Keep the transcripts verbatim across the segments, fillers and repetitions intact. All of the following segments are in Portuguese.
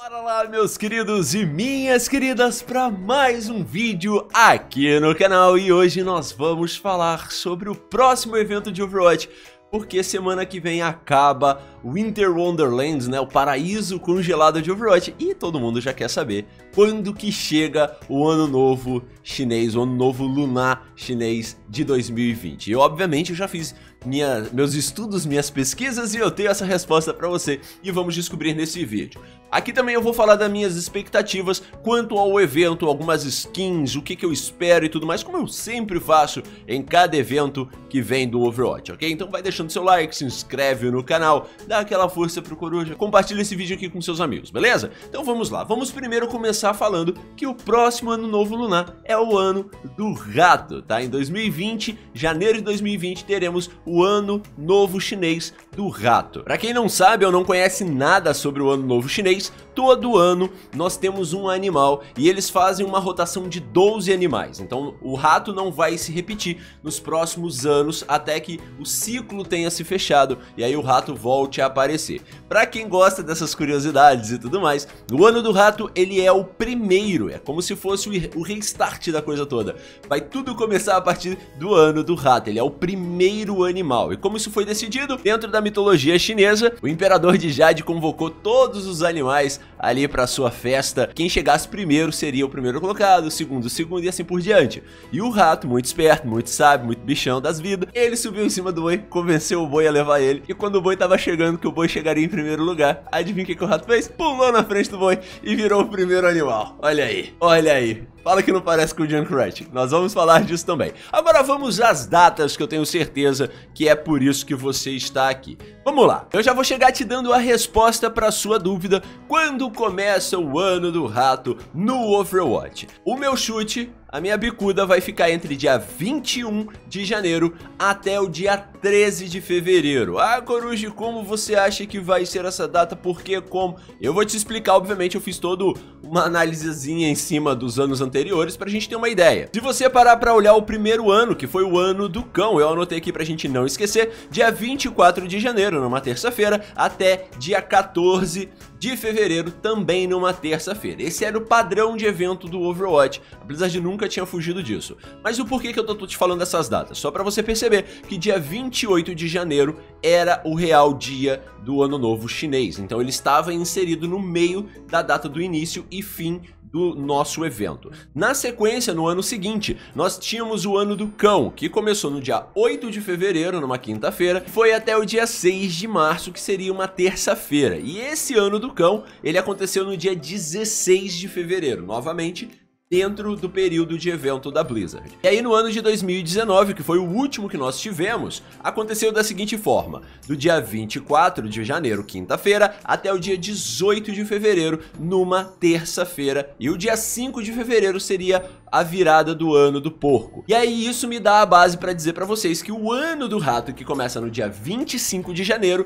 Bora lá, meus queridos e minhas queridas, para mais um vídeo aqui no canal. E hoje nós vamos falar sobre o próximo evento de Overwatch, porque semana que vem acaba Winter Wonderland, né, o paraíso congelado de Overwatch. E todo mundo já quer saber quando que chega o ano novo chinês, o ano novo lunar chinês de dois mil e vinte. E obviamente eu já fiz minha, meus estudos, minhas pesquisas, e eu tenho essa resposta pra você, e vamos descobrir nesse vídeo. Aqui também eu vou falar das minhas expectativas quanto ao evento, algumas skins, o que que eu espero e tudo mais, como eu sempre faço em cada evento que vem do Overwatch, ok? Então vai deixando seu like, se inscreve no canal, dá aquela força pro Cooruja, compartilha esse vídeo aqui com seus amigos, beleza? Então vamos lá, vamos primeiro começar falando que o próximo ano novo lunar é o ano do rato, tá? Em dois mil e vinte, janeiro de dois mil e vinte, teremos o ano novo chinês do rato. Pra quem não sabe ou não conhece nada sobre o ano novo chinês, todo ano nós temos um animal e eles fazem uma rotação de doze animais. Então o rato não vai se repetir nos próximos anos até que o ciclo tenha se fechado e aí o rato volte a aparecer. Pra quem gosta dessas curiosidades e tudo mais, o ano do rato ele é o primeiro, é como se fosse o restart da coisa toda. Vai tudo começar a partir do ano do rato, ele é o primeiro animal. E como isso foi decidido? Dentro da mitologia chinesa, o imperador de Jade convocou todos os animais ali para sua festa. Quem chegasse primeiro seria o primeiro colocado, o segundo, o segundo e assim por diante. E o rato, muito esperto, muito sábio, muito bichão das vidas, ele subiu em cima do boi, convenceu o boi a levar ele. E quando o boi tava chegando, que o boi chegaria em primeiro lugar, adivinha o que que o rato fez? Pulou na frente do boi e virou o primeiro animal. Olha aí, olha aí. Fala que não parece com o Junkrat, nós vamos falar disso também. Agora vamos às datas, que eu tenho certeza que é por isso que você está aqui. Vamos lá, eu já vou chegar te dando a resposta para sua dúvida: quando começa o ano do rato no Overwatch? O meu chute, a minha bicuda, vai ficar entre dia vinte e um de janeiro até o dia treze de fevereiro. Ah, Coruja, como você acha que vai ser essa data? Por que? Como? Eu vou te explicar, obviamente eu fiz toda uma análisezinha em cima dos anos anteriores pra gente ter uma ideia. Se você parar pra olhar o primeiro ano, que foi o ano do cão, eu anotei aqui pra gente não esquecer, dia vinte e quatro de janeiro, numa terça-feira, até dia quatorze de fevereiro, também numa terça-feira. Esse era o padrão de evento do Overwatch, a Blizzard nunca tinha fugido disso. Mas o porquê que eu tô te falando dessas datas? Só pra você perceber que dia vinte e oito de janeiro era o real dia do ano novo chinês, então ele estava inserido no meio da data do início e fim do nosso evento. Na sequência, no ano seguinte, nós tínhamos o ano do cão, que começou no dia oito de fevereiro, numa quinta-feira, foi até o dia seis de março, que seria uma terça-feira. E esse ano do cão, ele aconteceu no dia dezesseis de fevereiro, novamente dentro do período de evento da Blizzard. E aí no ano de dois mil e dezenove, que foi o último que nós tivemos, aconteceu da seguinte forma: do dia vinte e quatro de janeiro, quinta-feira, até o dia dezoito de fevereiro, numa terça-feira, e o dia cinco de fevereiro seria a virada do ano do porco. E aí isso me dá a base para dizer para vocês que o ano do rato, que começa no dia vinte e cinco de janeiro,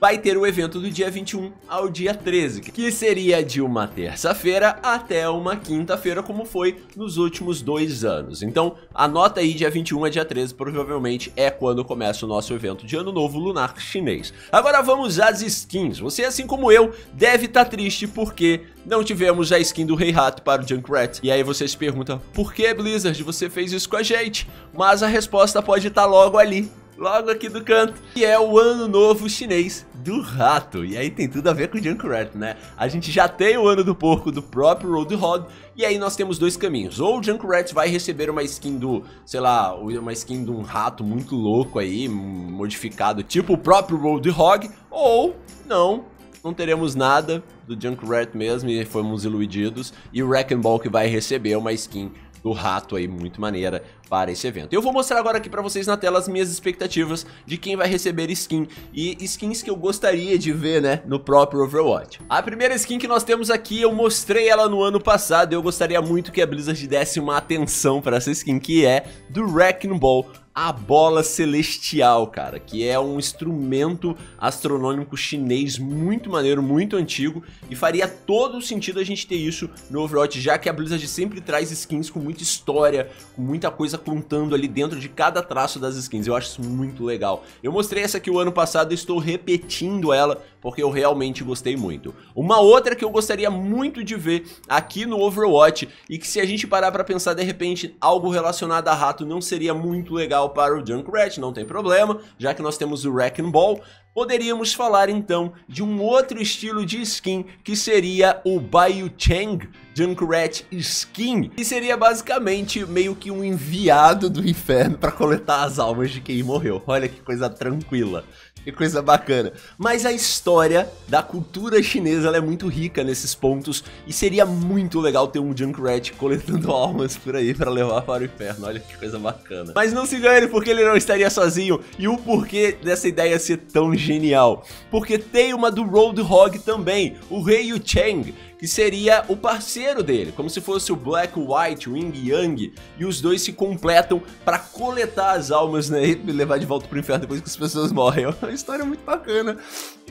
vai ter o evento do dia vinte e um ao dia treze, que seria de uma terça-feira até uma quinta-feira, como foi nos últimos dois anos. Então, anota aí, dia vinte e um a dia treze, provavelmente é quando começa o nosso evento de Ano Novo Lunar Chinês. Agora vamos às skins. Você, assim como eu, deve estar triste porque não tivemos a skin do Rei Rato para o Junkrat. E aí você se pergunta, por que, Blizzard, você fez isso com a gente? Mas a resposta pode estar logo ali, logo aqui do canto, que é o ano novo chinês do rato. E aí tem tudo a ver com o Junkrat, né? A gente já tem o ano do porco do próprio Roadhog, e aí nós temos dois caminhos: ou o Junkrat vai receber uma skin do, sei lá, uma skin de um rato muito louco aí, modificado, tipo o próprio Roadhog, ou não, não teremos nada do Junkrat mesmo e fomos iludidos, e o Wrecking Ball que vai receber uma skin do rato aí, muito maneira, para esse evento. Eu vou mostrar agora aqui pra vocês na tela as minhas expectativas de quem vai receber skin, e skins que eu gostaria de ver, né, no próprio Overwatch. A primeira skin que nós temos aqui, eu mostrei ela no ano passado, eu gostaria muito que a Blizzard desse uma atenção pra essa skin, que é do Wrecking Ball, a bola celestial, cara, que é um instrumento astronômico chinês muito maneiro, muito antigo, e faria todo o sentido a gente ter isso no Overwatch, já que a Blizzard sempre traz skins com muita história, com muita coisa apontando ali dentro de cada traço das skins. Eu acho isso muito legal. Eu mostrei essa aqui o ano passado e estou repetindo ela porque eu realmente gostei muito. Uma outra que eu gostaria muito de ver aqui no Overwatch e que, se a gente parar pra pensar, de repente algo relacionado a rato não seria muito legal para o Junkrat, não tem problema, já que nós temos o Wrecking Ball. Poderíamos falar então de um outro estilo de skin, que seria o Baiucheng Junkrat Skin, que seria basicamente meio que um enviado do inferno para coletar as almas de quem morreu. Olha que coisa tranquila, que coisa bacana. Mas a história da cultura chinesa, ela é muito rica nesses pontos, e seria muito legal ter um Junkrat coletando almas por aí para levar para o inferno. Olha que coisa bacana. Mas não se engane, porque ele não estaria sozinho, e o porquê dessa ideia ser tão genial, porque tem uma do Roadhog também, o Rei Yu Cheng, que seria o parceiro dele, como se fosse o Black, White, o Ying Yang, e os dois se completam para coletar as almas, né, e levar de volta pro inferno depois que as pessoas morrem. É uma história muito bacana,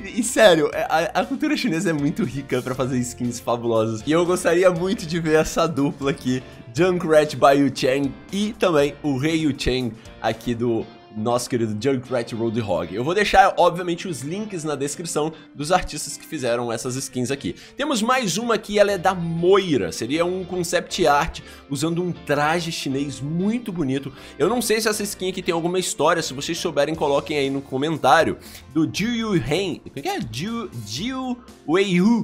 e, e sério, a, a cultura chinesa é muito rica para fazer skins fabulosas, e eu gostaria muito de ver essa dupla aqui, Junkrat Baiucheng e também o Rei Yu Cheng aqui do nosso querido Junkrat Roadhog. Eu vou deixar, obviamente, os links na descrição dos artistas que fizeram essas skins aqui. Temos mais uma aqui, ela é da Moira. Seria um concept art usando um traje chinês muito bonito. Eu não sei se essa skin aqui tem alguma história. Se vocês souberem, coloquem aí no comentário. Do Jiuweihu. O que é? Jiuweihu.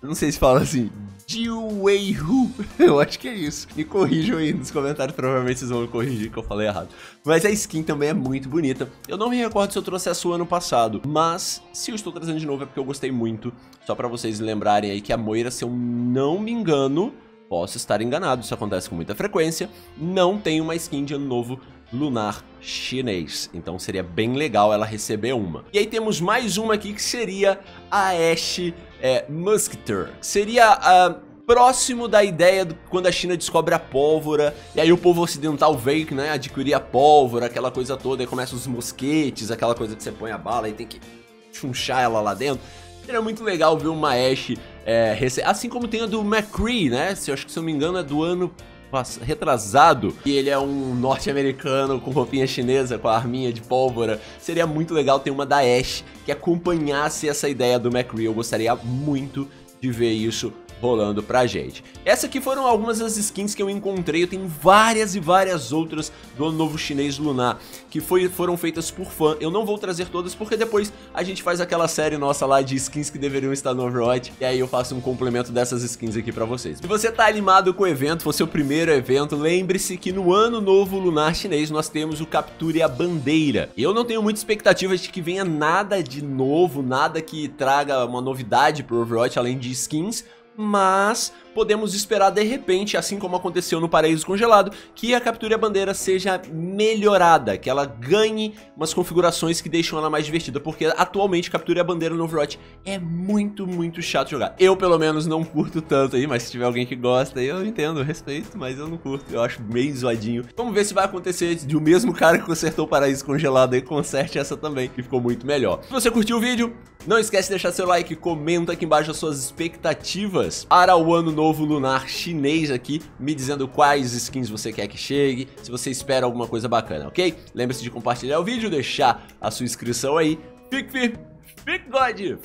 Não sei se fala assim. Jiuweihu, eu acho que é isso. Me corrijam aí nos comentários, provavelmente vocês vão me corrigir que eu falei errado. Mas a skin também é muito bonita. Eu não me recordo se eu trouxe essa o ano passado, mas se eu estou trazendo de novo é porque eu gostei muito. Só pra vocês lembrarem aí que a Moira, se eu não me engano, posso estar enganado, isso acontece com muita frequência, não tem uma skin de ano novo lunar chinês, então seria bem legal ela receber uma. E aí temos mais uma aqui que seria a Ashe é, Musketeer, seria a próximo da ideia do, quando a China descobre a pólvora, e aí o povo ocidental veio, né, adquirir a pólvora, aquela coisa toda, e começam os mosquetes, aquela coisa que você põe a bala e tem que chunchar ela lá dentro. Seria muito legal ver uma Ashe, é, rece... assim como tem a do McCree, né, se eu acho que se eu me engano é do ano retrasado, e ele é um norte-americano com roupinha chinesa, com a arminha de pólvora. Seria muito legal ter uma da Ashe que acompanhasse essa ideia do McCree. Eu gostaria muito de ver isso rolando pra gente. Essa aqui foram algumas das skins que eu encontrei. Eu tenho várias e várias outras do Ano Novo Chinês Lunar que foi, foram feitas por fã. Eu não vou trazer todas porque depois a gente faz aquela série nossa lá de skins que deveriam estar no Overwatch, e aí eu faço um complemento dessas skins aqui pra vocês. Se você tá animado com o evento, for seu primeiro evento, lembre-se que no Ano Novo Lunar Chinês nós temos o Capture a Bandeira. Eu não tenho muita expectativa de que venha nada de novo, nada que traga uma novidade pro Overwatch além de skins, mas podemos esperar, de repente, assim como aconteceu no Paraíso Congelado, que a Capture a Bandeira seja melhorada, que ela ganhe umas configurações que deixam ela mais divertida, porque atualmente Capture a Bandeira no Overwatch é muito, muito chato jogar. Eu, pelo menos, não curto tanto aí, mas se tiver alguém que gosta, eu entendo, eu respeito, mas eu não curto, eu acho meio zoadinho. Vamos ver se vai acontecer de o mesmo cara que consertou o Paraíso Congelado aí, conserte essa também, que ficou muito melhor. Se você curtiu o vídeo, não esquece de deixar seu like, comenta aqui embaixo as suas expectativas para o Ano Novo Novo Lunar Chinês aqui, me dizendo quais skins você quer que chegue, se você espera alguma coisa bacana, ok? Lembre-se de compartilhar o vídeo, deixar a sua inscrição aí. Fique firme, fique God,